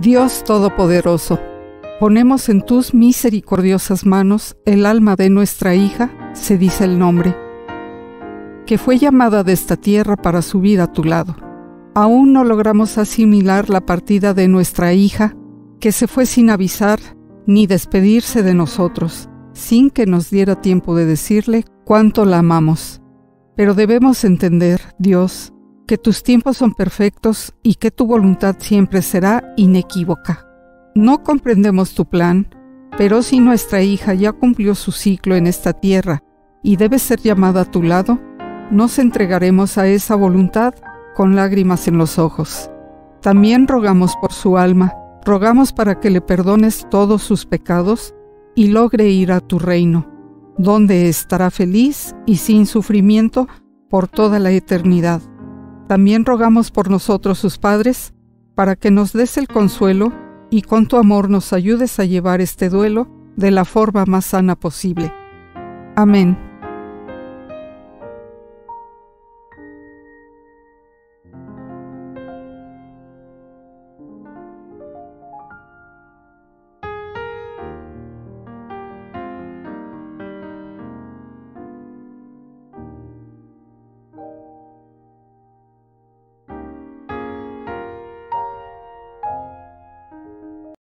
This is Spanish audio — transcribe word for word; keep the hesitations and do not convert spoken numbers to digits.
Dios Todopoderoso, ponemos en tus misericordiosas manos el alma de nuestra hija, se dice el nombre, que fue llamada de esta tierra para subir a tu lado. Aún no logramos asimilar la partida de nuestra hija, que se fue sin avisar ni despedirse de nosotros, sin que nos diera tiempo de decirle cuánto la amamos. Pero debemos entender, Dios, que tus tiempos son perfectos y que tu voluntad siempre será inequívoca. No comprendemos tu plan, pero si nuestra hija ya cumplió su ciclo en esta tierra y debe ser llamada a tu lado, nos entregaremos a esa voluntad con lágrimas en los ojos. También rogamos por su alma, rogamos para que le perdones todos sus pecados y logre ir a tu reino, donde estará feliz y sin sufrimiento por toda la eternidad. También rogamos por nosotros sus padres, para que nos des el consuelo y con tu amor nos ayudes a llevar este duelo de la forma más sana posible. Amén.